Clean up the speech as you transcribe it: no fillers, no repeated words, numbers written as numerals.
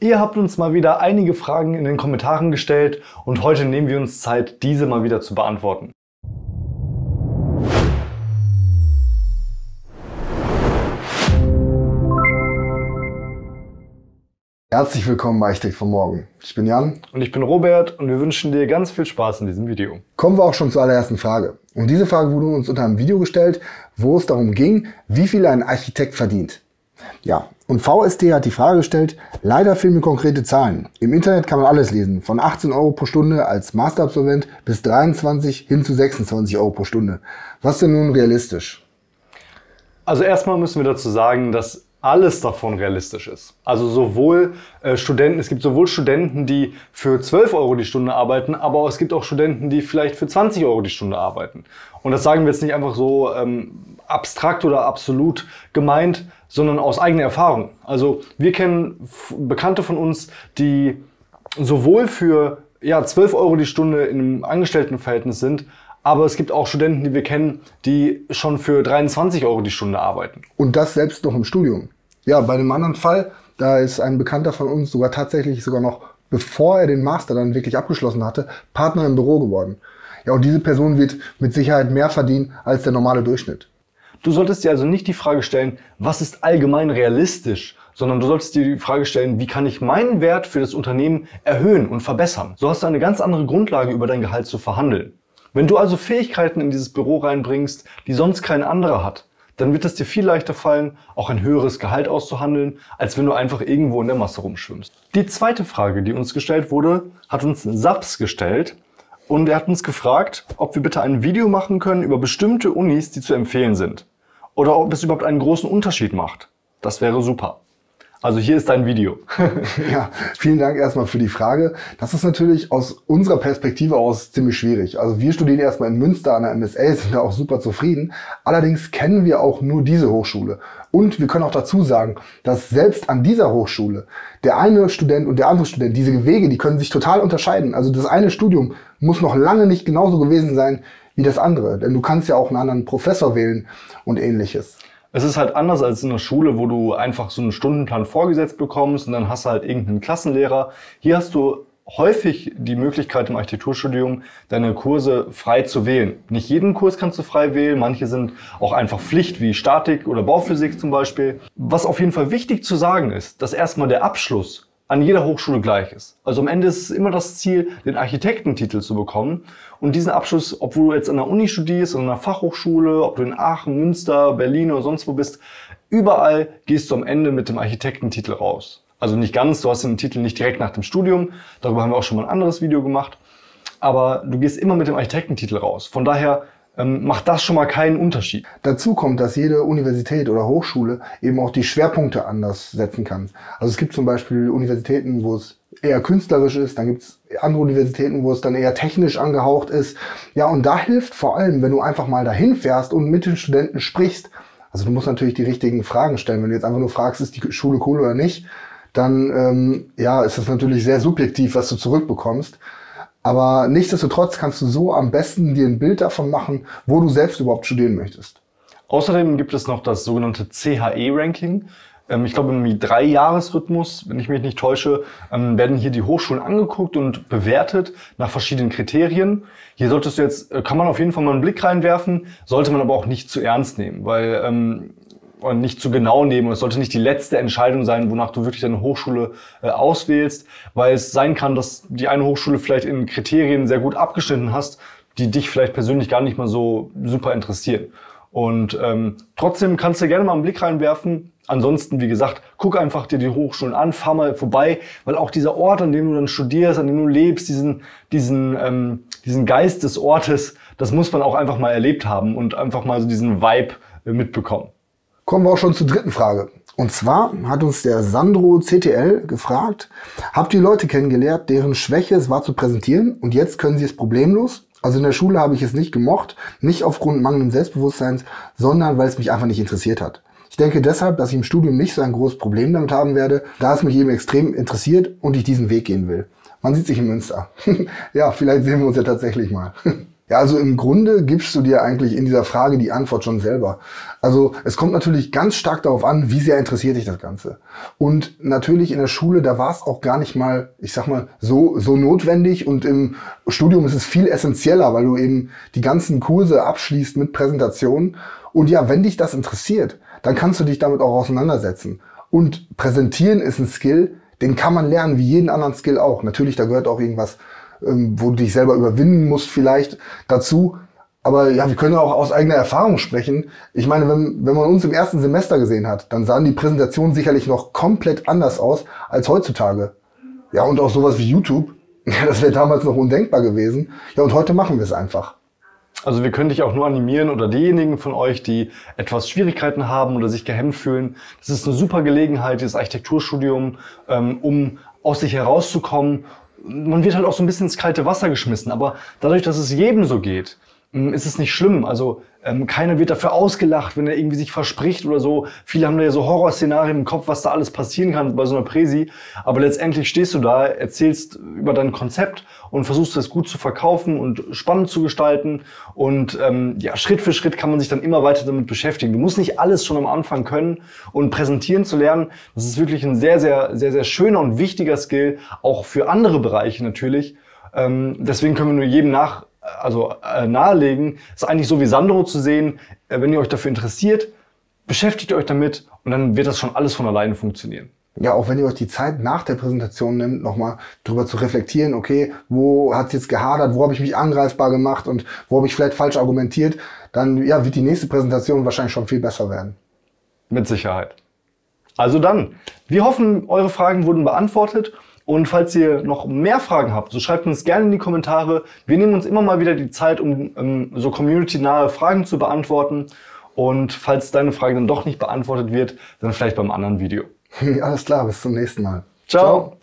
Ihr habt uns mal wieder einige Fragen in den Kommentaren gestellt und heute nehmen wir uns Zeit, diese mal wieder zu beantworten. Herzlich willkommen bei Architekt von morgen. Ich bin Jan. Und ich bin Robert und wir wünschen dir ganz viel Spaß in diesem Video. Kommen wir auch schon zur allerersten Frage. Und diese Frage wurde uns unter einem Video gestellt, wo es darum ging, wie viel ein Architekt verdient. Ja, und VST hat die Frage gestellt, leider fehlen mir konkrete Zahlen. Im Internet kann man alles lesen, von 18 Euro pro Stunde als Masterabsolvent bis 23 hin zu 26 Euro pro Stunde. Was denn nun realistisch? Also erstmal müssen wir dazu sagen, dass alles davon realistisch ist. Also sowohl Studenten, es gibt sowohl Studenten, die für 12 Euro die Stunde arbeiten, aber es gibt auch Studenten, die vielleicht für 20 Euro die Stunde arbeiten. Und das sagen wir jetzt nicht einfach so abstrakt oder absolut gemeint, sondern aus eigener Erfahrung. Also wir kennen Bekannte von uns, die sowohl für 12 Euro die Stunde in einem Angestelltenverhältnis sind, aber es gibt auch Studenten, die wir kennen, die schon für 23 Euro die Stunde arbeiten. Und das selbst noch im Studium. Ja, bei einem anderen Fall, da ist ein Bekannter von uns sogar tatsächlich noch, bevor er den Master dann wirklich abgeschlossen hatte, Partner im Büro geworden. Ja, und diese Person wird mit Sicherheit mehr verdienen als der normale Durchschnitt. Du solltest dir also nicht die Frage stellen, was ist allgemein realistisch, sondern du solltest dir die Frage stellen, wie kann ich meinen Wert für das Unternehmen erhöhen und verbessern. So hast du eine ganz andere Grundlage, über dein Gehalt zu verhandeln. Wenn du also Fähigkeiten in dieses Büro reinbringst, die sonst kein anderer hat, dann wird es dir viel leichter fallen, auch ein höheres Gehalt auszuhandeln, als wenn du einfach irgendwo in der Masse rumschwimmst. Die zweite Frage, die uns gestellt wurde, hat uns Saps gestellt und er hat uns gefragt, ob wir bitte ein Video machen können über bestimmte Unis, die zu empfehlen sind. Oder ob es überhaupt einen großen Unterschied macht. Das wäre super. Also hier ist dein Video. Ja, vielen Dank erstmal für die Frage. Das ist natürlich aus unserer Perspektive aus ziemlich schwierig. Also wir studieren erstmal in Münster an der MSA, sind da auch super zufrieden. Allerdings kennen wir auch nur diese Hochschule. Und wir können auch dazu sagen, dass selbst an dieser Hochschule der eine Student und der andere Student, diese Wege, die können sich total unterscheiden. Also das eine Studium muss noch lange nicht genauso gewesen sein wie das andere. Denn du kannst ja auch einen anderen Professor wählen und ähnliches. Es ist halt anders als in der Schule, wo du einfach so einen Stundenplan vorgesetzt bekommst und dann hast du halt irgendeinen Klassenlehrer. Hier hast du häufig die Möglichkeit im Architekturstudium, deine Kurse frei zu wählen. Nicht jeden Kurs kannst du frei wählen, manche sind auch einfach Pflicht, wie Statik oder Bauphysik zum Beispiel. Was auf jeden Fall wichtig zu sagen ist, dass erstmal der Abschluss an jeder Hochschule gleich ist. Also am Ende ist es immer das Ziel, den Architektentitel zu bekommen und diesen Abschluss, obwohl du jetzt an der Uni studierst, an einer Fachhochschule, ob du in Aachen, Münster, Berlin oder sonst wo bist, überall gehst du am Ende mit dem Architektentitel raus. Also nicht ganz, du hast den Titel nicht direkt nach dem Studium, darüber haben wir auch schon mal ein anderes Video gemacht, aber du gehst immer mit dem Architektentitel raus. Von daher macht das schon mal keinen Unterschied. Dazu kommt, dass jede Universität oder Hochschule eben auch die Schwerpunkte anders setzen kann. Also es gibt zum Beispiel Universitäten, wo es eher künstlerisch ist, dann gibt es andere Universitäten, wo es dann eher technisch angehaucht ist. Ja, und da hilft vor allem, wenn du einfach mal dahin fährst und mit den Studenten sprichst. Also du musst natürlich die richtigen Fragen stellen. Wenn du jetzt einfach nur fragst, ist die Schule cool oder nicht, dann ja, ist das natürlich sehr subjektiv, was du zurückbekommst. Aber nichtsdestotrotz kannst du so am besten dir ein Bild davon machen, wo du selbst überhaupt studieren möchtest. Außerdem gibt es noch das sogenannte CHE-Ranking. Ich glaube, im 3-Jahres-Rhythmus, wenn ich mich nicht täusche, werden hier die Hochschulen angeguckt und bewertet nach verschiedenen Kriterien. Hier solltest du jetzt, kann man auf jeden Fall mal einen Blick reinwerfen, sollte man aber auch nicht zu ernst nehmen, weil und nicht zu genau nehmen. Es sollte nicht die letzte Entscheidung sein, wonach du wirklich deine Hochschule auswählst, weil es sein kann, dass die eine Hochschule vielleicht in Kriterien sehr gut abgeschnitten hast, die dich vielleicht persönlich gar nicht mal so super interessieren. Und trotzdem kannst du gerne mal einen Blick reinwerfen. Ansonsten, wie gesagt, guck einfach dir die Hochschulen an, fahr mal vorbei, weil auch dieser Ort, an dem du dann studierst, an dem du lebst, diesen Geist des Ortes, das muss man auch einfach mal erlebt haben und einfach mal so diesen Vibe mitbekommen. Kommen wir auch schon zur dritten Frage. Und zwar hat uns der Sandro CTL gefragt, habt ihr Leute kennengelernt, deren Schwäche es war zu präsentieren und jetzt können sie es problemlos? Also in der Schule habe ich es nicht gemocht, nicht aufgrund mangelnden Selbstbewusstseins, sondern weil es mich einfach nicht interessiert hat. Ich denke deshalb, dass ich im Studium nicht so ein großes Problem damit haben werde, da es mich eben extrem interessiert und ich diesen Weg gehen will. Man sieht sich in Münster. Ja, vielleicht sehen wir uns ja tatsächlich mal. Ja, also im Grunde gibst du dir eigentlich in dieser Frage die Antwort schon selber. Also es kommt natürlich ganz stark darauf an, wie sehr interessiert dich das Ganze. Und natürlich in der Schule, da war es auch gar nicht mal, ich sag mal, so notwendig. Und im Studium ist es viel essentieller, weil du eben die ganzen Kurse abschließt mit Präsentationen. Und ja, wenn dich das interessiert, dann kannst du dich damit auch auseinandersetzen. Und präsentieren ist ein Skill, den kann man lernen, wie jeden anderen Skill auch. Natürlich, da gehört auch irgendwas, wo du dich selber überwinden musst vielleicht dazu. Aber ja, wir können auch aus eigener Erfahrung sprechen. Ich meine, wenn man uns im ersten Semester gesehen hat, dann sahen die Präsentationen sicherlich noch komplett anders aus als heutzutage. Ja, und auch sowas wie YouTube, ja, das wäre damals noch undenkbar gewesen. Ja, und heute machen wir es einfach. Also wir können dich auch nur animieren oder diejenigen von euch, die etwas Schwierigkeiten haben oder sich gehemmt fühlen. Das ist eine super Gelegenheit, dieses Architekturstudium, um aus sich herauszukommen. Man wird halt auch so ein bisschen ins kalte Wasser geschmissen, aber dadurch, dass es jedem so geht, ist es nicht schlimm. Also keiner wird dafür ausgelacht, wenn er irgendwie sich verspricht oder so. Viele haben da ja so Horrorszenarien im Kopf, was da alles passieren kann bei so einer Präsi. Aber letztendlich stehst du da, erzählst über dein Konzept und versuchst es gut zu verkaufen und spannend zu gestalten. Und ja, Schritt für Schritt kann man sich dann immer weiter damit beschäftigen. Du musst nicht alles schon am Anfang können, und präsentieren zu lernen, das ist wirklich ein sehr schöner und wichtiger Skill, auch für andere Bereiche natürlich. Deswegen können wir nur jedem nahelegen, ist eigentlich so wie Sandro zu sehen, wenn ihr euch dafür interessiert, beschäftigt euch damit und dann wird das schon alles von alleine funktionieren. Ja, auch wenn ihr euch die Zeit nach der Präsentation nehmt, nochmal drüber zu reflektieren, okay, wo hat es jetzt gehadert, wo habe ich mich angreifbar gemacht und wo habe ich vielleicht falsch argumentiert, dann ja, wird die nächste Präsentation wahrscheinlich schon viel besser werden. Mit Sicherheit. Also dann, wir hoffen, eure Fragen wurden beantwortet. Und falls ihr noch mehr Fragen habt, so schreibt uns gerne in die Kommentare. Wir nehmen uns immer mal wieder die Zeit, um so community-nahe Fragen zu beantworten. Und falls deine Frage dann doch nicht beantwortet wird, dann vielleicht beim anderen Video. Alles klar, bis zum nächsten Mal. Ciao. Ciao.